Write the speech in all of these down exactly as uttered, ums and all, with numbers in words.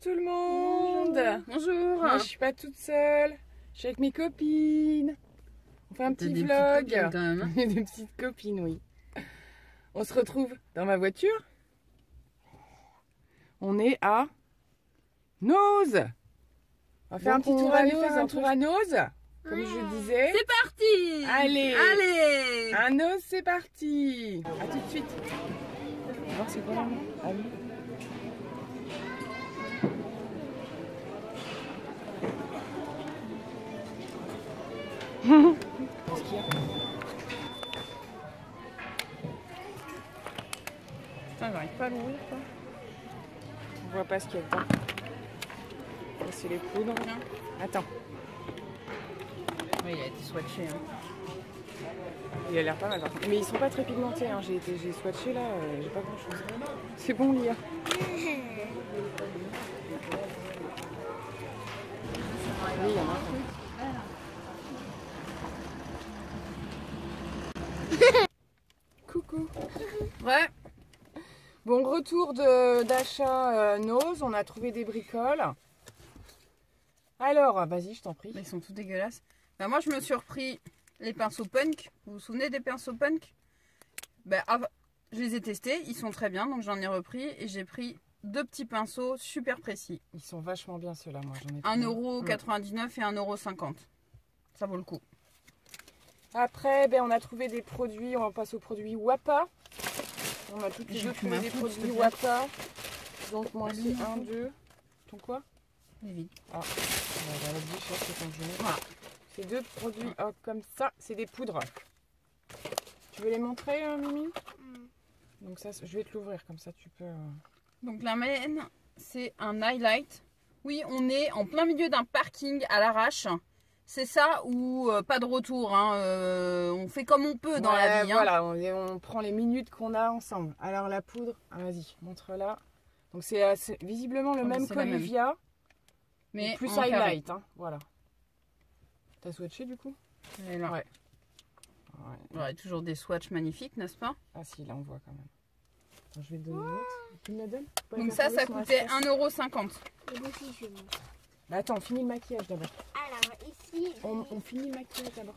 tout le monde. Bonjour. Moi, je suis pas toute seule. Je suis avec mes copines. On fait un petit des vlog. Petites copines, quand même. Des petites copines, oui. On se retrouve dans ma voiture. On est à Noz. On va faire Donc un petit tour à Noz, un tour à Noz, comme ah, je le disais. C'est parti. Allez, allez. À Noz, c'est parti. À tout de suite. Alors, c'est quoi, allez. Putain, j'arrive pas à l'ouvrir, quoi. On voit pas ce qu'il y a dedans. C'est les poudres. Attends. Oui, il a été swatché. Hein. Il a l'air pas mal. Mais ils sont pas très pigmentés. Hein. J'ai swatché là, euh, j'ai pas grand chose. C'est bon, lire. Oui, il y en a un. Coucou. Ouais. Bon, retour d'achat euh, Noz. On a trouvé des bricoles. Alors, vas-y, je t'en prie. Ils sont tous dégueulasses. Ben, moi, je me suis repris les pinceaux Punk. Vous vous souvenez des pinceaux Punk? Ben, je les ai testés. Ils sont très bien. Donc, j'en ai repris. Et j'ai pris deux petits pinceaux super précis. Ils sont vachement bien, ceux-là. Moi, j'en ai un euro quatre-vingt-dix-neuf et un euro cinquante. Ça vaut le coup. Après, ben, on a trouvé des produits, on passe aux produits WAPA. On a toutes les deux trouvé des produits WAPA. Donc, moi, c'est un, deux. Ton quoi? Il est vide. Ah, on va la bouche, c'est ton jeu. Voilà. Ces deux produits, oh, comme ça, c'est des poudres. Tu veux les montrer, hein, Mimi? Mm. Donc, ça, je vais te l'ouvrir, comme ça, tu peux. Donc, la mienne, c'est un highlight. Oui, on est en plein milieu d'un parking à l'arrache. C'est ça ou euh, pas de retour, hein, euh, on fait comme on peut dans ouais, la vie. Hein. Voilà, on, on prend les minutes qu'on a ensemble. Alors la poudre, ah, vas-y, montre-la. Donc c'est visiblement le oh, même qu'Olivia, mais plus highlight. Hein, voilà. T'as swatché du coup? Ouais. Ouais. Ouais, toujours des swatchs magnifiques, n'est-ce pas? Ah si, là on voit quand même. Attends, je vais te donner une autre. Tu me la donnes? Donc ça, ça coûtait un euro cinquante. Bah, attends, finis le maquillage d'abord. Alors, ici... On, on finit le maquillage d'abord.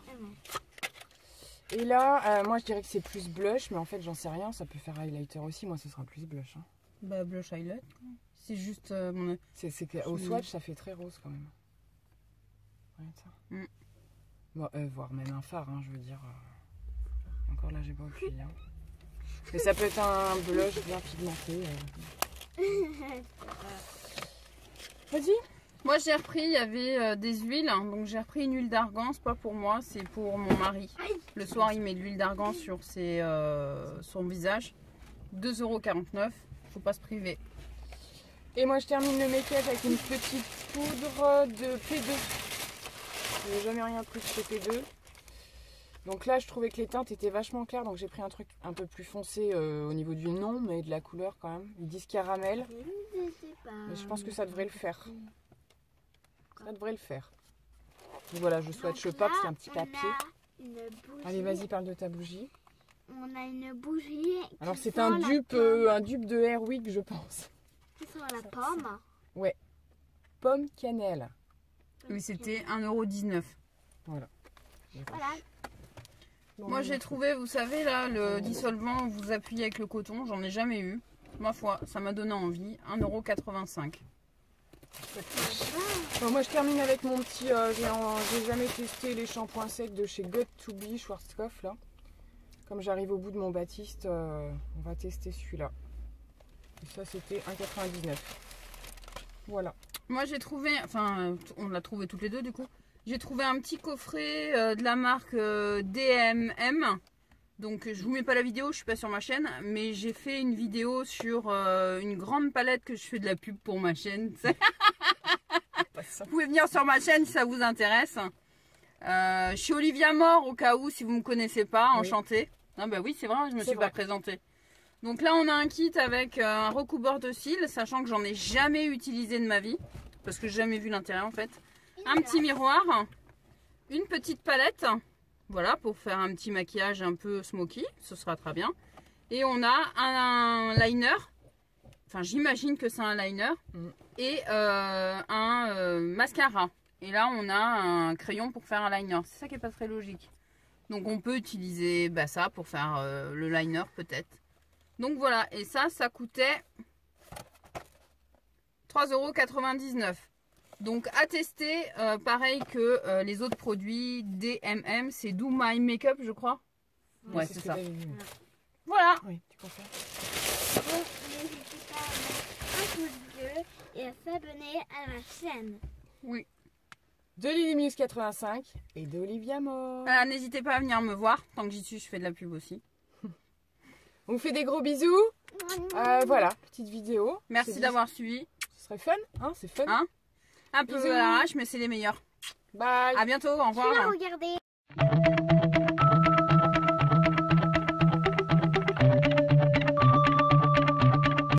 Et là, euh, moi, je dirais que c'est plus blush, mais en fait, j'en sais rien. Ça peut faire highlighter aussi. Moi, ce sera plus blush. Hein. Bah, blush highlight. C'est juste... Euh, mon... C'est au swatch, ça fait très rose, quand même. Ouais, ça. Mm. Bon, euh, voire même un fard, hein, je veux dire. Euh... Encore là, j'ai pas appuyé. Hein. Mais ça peut être un blush bien pigmenté. Euh... Vas-y. Moi j'ai repris, il y avait euh, des huiles, hein, donc j'ai repris une huile d'argan, c'est pas pour moi, c'est pour mon mari. Le soir il met de l'huile d'argan sur ses, euh, son visage, deux euros quarante-neuf, faut pas se priver. Et moi je termine le make-up avec une petite poudre de P deux, je n'ai jamais rien pris de chez P deux. Donc là je trouvais que les teintes étaient vachement claires, donc j'ai pris un truc un peu plus foncé euh, au niveau du nom, mais de la couleur quand même. Ils disent caramel, mais je pense que ça devrait le faire. Ça devrait le faire. Et voilà, je swatche pas parce qu'il y a un petit papier. Allez, vas-y, parle de ta bougie. On a une bougie. Alors, c'est un dupe euh, un dupe de Airwick, je pense. Qui sent la pomme. Ouais. Pomme cannelle. Oui, c'était un euro dix-neuf. Voilà. Voilà. Bon, moi, j'ai trouvé, vous savez, là, le dissolvant, vous appuyez avec le coton. J'en ai jamais eu. Ma foi, ça m'a donné envie. un euro quatre-vingt-cinq. Enfin, moi je termine avec mon petit euh, j'ai jamais testé les shampoings secs de chez Got to B Schwarzkopf là. Comme j'arrive au bout de mon Baptiste, euh, on va tester celui-là. Et ça c'était un euro quatre-vingt-dix-neuf. Voilà. Moi j'ai trouvé, enfin on l'a trouvé toutes les deux du coup. J'ai trouvé un petit coffret euh, de la marque euh, D M M. Donc je vous mets pas la vidéo, je suis pas sur ma chaîne, mais j'ai fait une vidéo sur euh, une grande palette que je fais de la pub pour ma chaîne. Vous pouvez venir sur ma chaîne si ça vous intéresse. Euh, je suis Olivia More au cas où, si vous me connaissez pas, enchantée. Oui. Ah bah oui c'est vrai, je me suis vrai. pas présentée. Donc là on a un kit avec un recouvreur de cils, sachant que j'en ai jamais utilisé de ma vie, parce que j'ai jamais vu l'intérêt en fait. Un petit miroir, une petite palette. Voilà, pour faire un petit maquillage un peu smoky, ce sera très bien. Et on a un, un liner. Enfin, j'imagine que c'est un liner. Mm. et euh, un euh, mascara. Et là, on a un crayon pour faire un liner. C'est ça qui n'est pas très logique. Donc, on peut utiliser bah, ça pour faire euh, le liner, peut-être. Donc, voilà. Et ça, ça coûtait trois euros quatre-vingt-dix-neuf. Donc, à tester, euh, pareil que euh, les autres produits D M M. C'est Do My Makeup, je crois. Oui, ouais, c'est ça. Des... Voilà. Oui, tu comprends. Donc, n'hésitez pas à mettre un pouce bleu et à s'abonner à ma chaîne. Oui. De Lilimuse quatre-vingt-cinq et d'Olivia More. Ah, n'hésitez pas à venir me voir. Tant que j'y suis, je fais de la pub aussi. On vous fait des gros bisous. Euh, voilà, petite vidéo. Merci d'avoir suivi. Ce serait fun, hein, c'est fun. Hein, un peu à l'arrache, mais c'est les meilleurs. Bye. À bientôt, au revoir.